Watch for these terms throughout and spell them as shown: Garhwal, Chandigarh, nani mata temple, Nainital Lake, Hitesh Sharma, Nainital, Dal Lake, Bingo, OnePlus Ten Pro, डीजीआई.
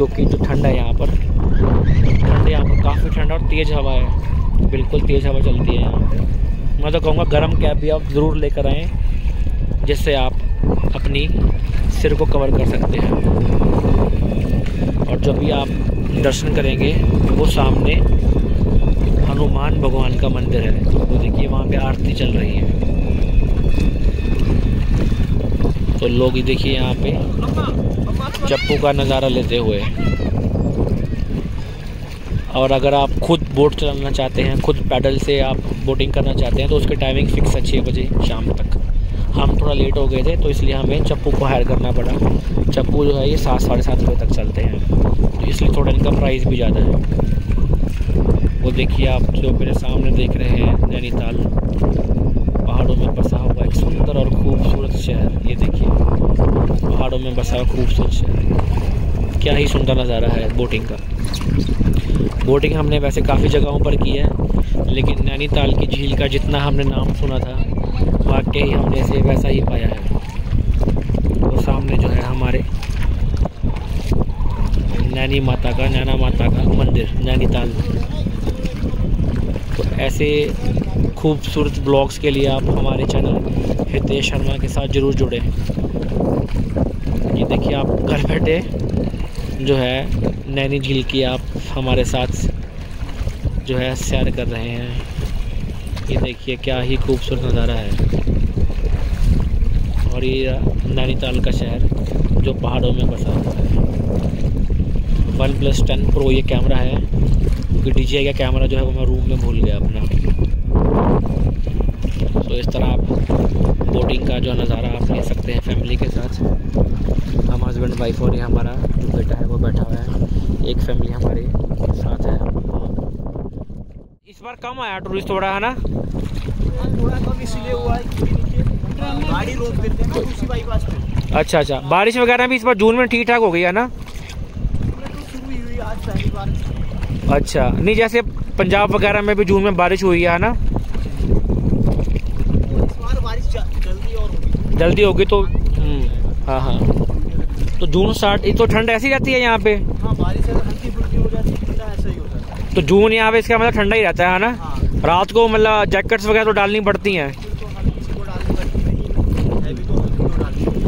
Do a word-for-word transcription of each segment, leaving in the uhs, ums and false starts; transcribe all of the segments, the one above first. क्योंकि जो ठंड है यहाँ पर ठंड यहाँ पर काफ़ी ठंड और तेज़ हवा है, बिल्कुल तेज़ हवा चलती है यहाँ पर। मैं तो कहूँगा गर्म कैप भी आप ज़रूर लेकर आएँ जिससे आप अपनी सिर को कवर कर सकते हैं। और जब भी आप दर्शन करेंगे वो सामने हनुमान भगवान का मंदिर है, तो देखिए वहाँ पे आरती चल रही है। तो लोग ये देखिए यहाँ पे चप्पू का नज़ारा लेते हुए। और अगर आप खुद बोट चलाना चाहते हैं, खुद पैडल से आप बोटिंग करना चाहते हैं तो उसकी टाइमिंग फ़िक्स है छः बजे शाम तक। हम थोड़ा लेट हो गए थे तो इसलिए हमें चप्पू को हायर करना पड़ा। चप्पू जो है ये सात साढ़े सात बजे तक चलते हैं, तो इसलिए थोड़ा इनका प्राइस भी ज़्यादा है। वो देखिए आप जो मेरे सामने देख रहे हैं नैनीताल, पहाड़ों में बसा हुआ एक सुंदर और खूबसूरत शहर। ये देखिए पहाड़ों में बसा हुआ खूबसूरत शहर, क्या ही सुंदर नज़ारा है बोटिंग का। बोटिंग हमने वैसे काफ़ी जगहों पर की है, लेकिन नैनीताल की झील का जितना हमने नाम सुना था वाकई हमने इसे वैसा ही पाया है। और सामने जो है हमारे नैनी माता का नैना माता का मंदिर नैनीताल। तो ऐसे खूबसूरत ब्लॉग्स के लिए आप हमारे चैनल हितेश शर्मा के साथ ज़रूर जुड़े। ये देखिए आप घर बैठे जो है नैनी झील की आप हमारे साथ जो है सैर कर रहे हैं। ये देखिए क्या ही खूबसूरत नज़ारा है। और ये नैनीताल का शहर जो पहाड़ों में बसा हुआ है। वन प्लस टेन प्रो ये कैमरा है, क्योंकि डीजीआई का कैमरा जो है वो मैं रूम में भूल गया अपना। तो इस तरह आप बोटिंग का जो नज़ारा आप ले सकते हैं फैमिली के साथ। हम हस्बैंड वाइफ और ये हमारा जो बेटा है वो बैठा हुआ है, एक फैमिली हमारे साथ है। इस बार कम आया टूरिस्ट थोड़ा है ना, थोड़ा कम इसलिए हुआ है कि गाड़ी रोक देते हैं उसी बाईपास पे। अच्छा अच्छा, बारिश वगैरह भी इस बार जून में ठीक ठाक हो गई है ना? अच्छा, नहीं जैसे पंजाब वगैरह में भी जून में बारिश हुई है ना, जल्दी होगी तो। हाँ हाँ, तो जून स्टार्ट तो ठंड ऐसी रहती है यहाँ पे। हाँ, बारिश हल्की फुल्की हो जाती है, ठंडा ऐसा ही होता है। तो जून यहाँ पे इसका मतलब ठंडा ही रहता है ना। हाँ। रात को मतलब जैकेट्स वगैरह तो डालनी पड़ती हैं,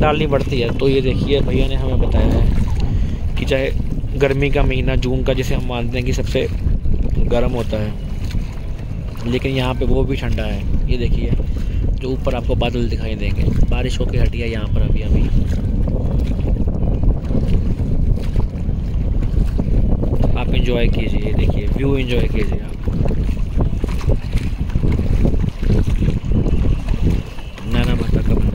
डालनी पड़ती है। तो ये देखिए भैया ने हमें बताया है कि चाहे गर्मी का महीना जून का जिसे हम मानते हैं कि सबसे गर्म होता है, लेकिन यहाँ पे वो भी ठंडा है। ये देखिए जो ऊपर आपको बादल दिखाई देंगे, बारिश होके हटी है यहाँ पर अभी अभी। आप एंजॉय कीजिए, देखिए व्यू एंजॉय कीजिए आप। नैना माता का मंदिर,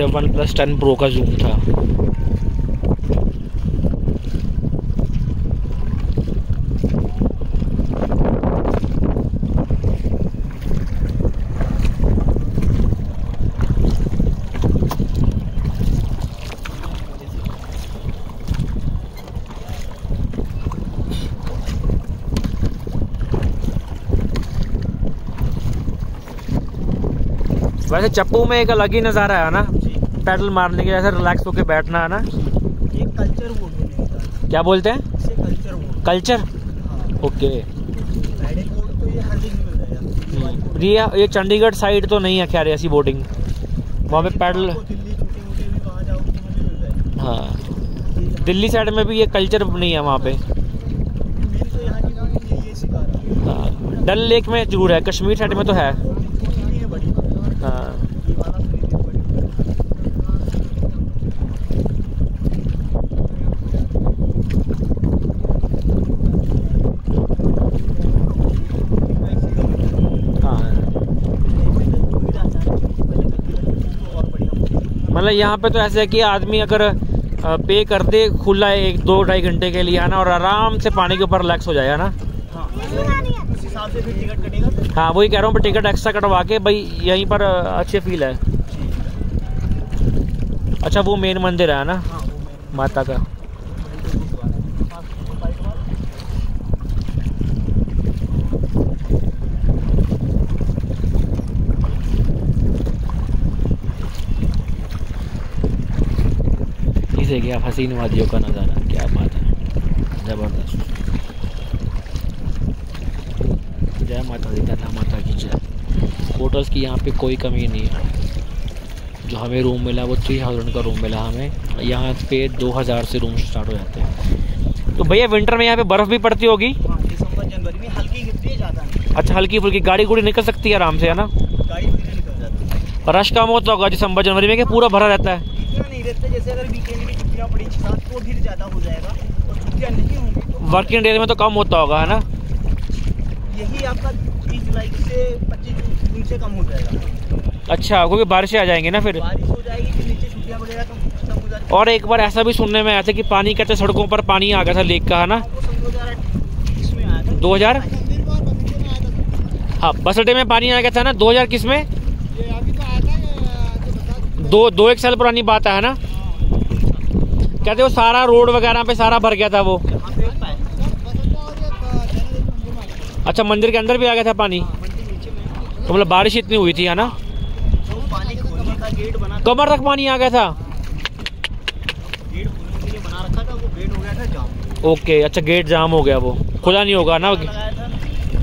है वन प्लस टेन प्रो का जूम था। वैसे चप्पू में एक अलग ही नज़ारा है ना, पैडल मारने के जैसे रिलैक्स होके बैठना है ना। ये कल्चर बोलते क्या बोलते हैं? इसे कल्चर बोलते। कल्चर हाँ। ओके। राइडिंग बोर्ड तो ये हर दिन मिल रहा है। ये चंडीगढ़ साइड तो नहीं है खैर ऐसी बोटिंग, वहाँ पे पैडल। हाँ दिल्ली साइड में भी ये कल्चर नहीं है वहाँ पे। हाँ डल लेक में जरूर है, कश्मीर साइड में तो है। मतलब यहाँ पे तो ऐसे है कि आदमी अगर पे कर दे खुला है एक दो ढाई घंटे के लिए, है ना, और आराम से पानी के ऊपर रिलैक्स हो जाए, है ना। उस हिसाब से फिर टिकट कटेगा। हाँ वही कह रहा हूँ, पर टिकट एक्स्ट्रा कटवा के भाई यहीं पर अच्छे फील है। अच्छा वो मेन मंदिर है ना माता का। इसे क्या हसीन वादियों का नज़ारा, क्या बात है, जबरदस्त। जय माता दी, दादा माता की जय। होटल्स की यहाँ पे कोई कमी नहीं है। जो हमें रूम मिला वो थ्री थाउजेंड का रूम मिला हमें, यहाँ पे दो हज़ार से रूम स्टार्ट हो जाते हैं। तो भैया विंटर में यहाँ पे बर्फ़ भी पड़ती होगी? हाँ, दिसंबर जनवरी में हल्की गिरती ज़्यादा नहीं। अच्छा हल्की फुल्की, गाड़ी गुड़ी निकल सकती है आराम से, है ना। गाड़ी निकल जाती है। रश कम होता होगा दिसंबर जनवरी में कि पूरा भरा रहता है? इतना नहीं रहता, जैसे अगर वीकेंड की छुट्टियाँ पड़ी तो फिर ज़्यादा हो जाएगा, और छुट्टियाँ नहीं होंगी वर्किंग डेज में तो कम होता होगा, है ना। यही आपका बीस जुलाई से पच्चीस जून से कम हो जाएगा। अच्छा क्योंकि बारिशें आ जाएंगी ना, फिर बारिश हो जाएगी फिर नीचे छुट्टियाँ वगैरह कम हो जाएगी। और एक बार ऐसा भी सुनने में आया था कि पानी कहते सड़कों पर पानी आ गया था लेक का, है ना। दो हज़ार हाँ बस अड्डे में पानी आ गया था ना दो हज़ार किस में, दो दो एक साल पुरानी बात है ना। कहते वो सारा रोड वगैरह पे सारा भर गया था वो। अच्छा मंदिर के अंदर भी आ गया था पानी? तो मतलब बारिश इतनी हुई थी, है ना, तो पानी गेट बना कमर तक पानी आ गया था। गेट खोलने के लिए बना रखा था, वो गेट हो गया था जाम। ओके अच्छा गेट जाम हो गया, वो खुला नहीं होगा ना।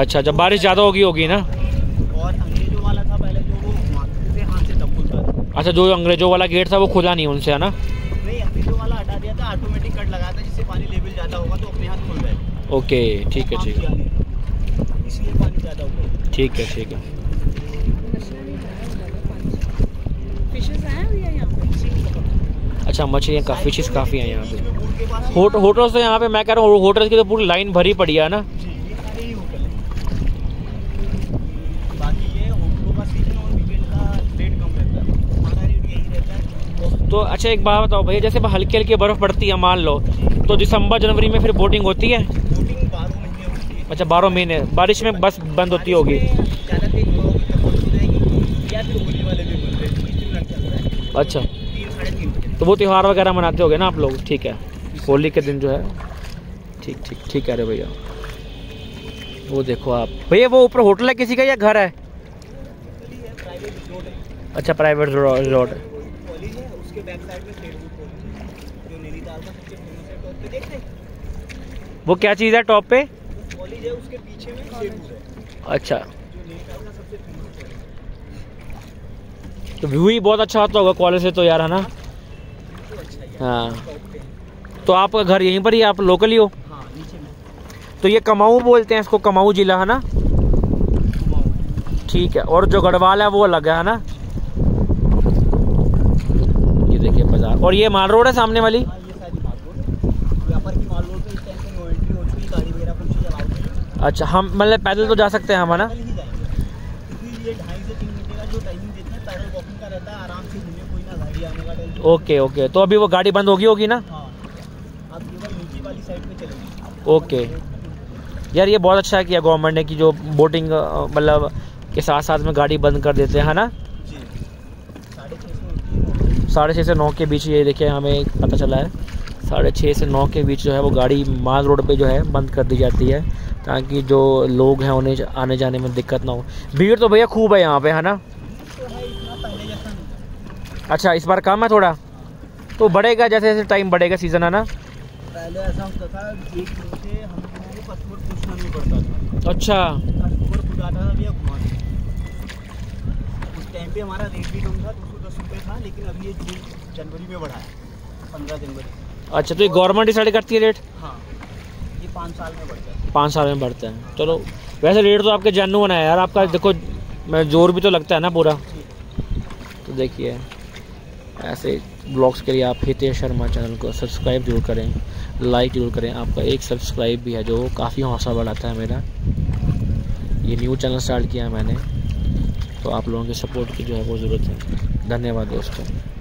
अच्छा जब बारिश ज़्यादा होगी होगी ना। और अंग्रेजों वाला था पहले जो, वो मारते थे हाथ से तब खुलता था। अच्छा जो अंग्रेजों वाला गेट था वो खुला नहीं उनसे, है ना। नहीं अंग्रेजों वाला हटा दिया था, ऑटोमेटिक कट लगा था जिससे पानी लेवल ज़्यादा होगा तो अपने हाथ खुल जाएगा। ओके ठीक है ठीक है ठीक है ठीक है। अच्छा मछलियाँ काफ़ी चीज़ काफ़ी हैं यहाँ पे। होट होटल्स तो यहाँ पे मैं कह रहा हूँ होटल्स की तो पूरी लाइन भरी पड़ी है ना। तो अच्छा एक बात बताओ भैया, जैसे हल्की हल्की बर्फ़ पड़ती है मान लो, तो दिसंबर जनवरी में फिर बोटिंग होती है? अच्छा बारह महीने बारिश में बस बंद होती होगी। अच्छा तो वो त्यौहार वगैरह मनाते होगे ना आप लोग, ठीक है, होली के दिन जो है। ठीक ठीक ठीक कह रहे भैया। वो देखो आप भैया, वो ऊपर होटल है किसी का या घर है? अच्छा प्राइवेट रिजॉर्ट है। वो क्या चीज़ है टॉप पे? उसके पीछे में। अच्छा तो व्यू ही बहुत अच्छा आता होगा कॉलेज से तो यार, है ना। हाँ तो आपका घर यहीं पर ही, आप लोकल ही हो? हाँ नीचे में। तो ये कमाऊ बोलते हैं इसको, कमाऊ जिला, है ना। ठीक है। और जो गढ़वाल है वो अलग है, है ना। ये देखिए बाजार, और ये माल रोड है सामने वाली। अच्छा हम मतलब पैदल तो जा सकते हैं हम, है ना। ये ढाई से तीन घंटे का जो टाइमिंग देते हैं पैदल वॉकिंग का रहता है, आराम से घूमे कोई ना गाइड ओके ओके, तो अभी वो गाड़ी बंद होगी होगी ना? हाँ। आप नीचे वाली साइड पे चलेंगे। ओके यार, ये बहुत अच्छा किया गवर्नमेंट ने कि जो बोटिंग मतलब के साथ साथ में गाड़ी बंद कर देते हैं, है ना? साढ़े छः से नौ के बीच, ये देखिए हमें पता चला है साढ़े छः से नौ के बीच जो है वो गाड़ी माल रोड पे जो है बंद कर दी जाती है, ताकि जो लोग हैं उन्हें आने जाने में दिक्कत ना हो। भीड़ तो भैया खूब है यहाँ पे, है ना? अच्छा, इस बार काम है थोड़ा, तो बढ़ेगा जैसे जैसे टाइम बढ़ेगा, सीजन है ना। पहले ऐसा होता था, एक दिन से हमको पासपोर्ट पूछना नहीं पड़ता था। अच्छा, पासपोर्ट बुलाता था भैया घुमाने। उस टाइम पे हमारा रेट भी कम था, दो सौ दस रुपये था, लेकिन अभी ये जून जनवरी में बढ़ा है, पंद्रह जनवरी। अच्छा, तो ये गवर्नमेंट डिसाइड करती है रेट? हाँ, ये पाँच साल में बढ़ता है। पाँच साल में बढ़ते हैं, चलो। वैसे रेट तो आपके जानू है यार, आपका देखो जोर भी तो लगता है ना पूरा। तो देखिए ऐसे ब्लॉग्स के लिए आप हितेश शर्मा चैनल को सब्सक्राइब जरूर करें, लाइक जरूर करें। आपका एक सब्सक्राइब भी है जो काफ़ी हौसला बढ़ाता है मेरा। ये न्यू चैनल स्टार्ट किया है मैंने, तो आप लोगों के सपोर्ट की जो है वो ज़रूरत है। धन्यवाद दोस्तों।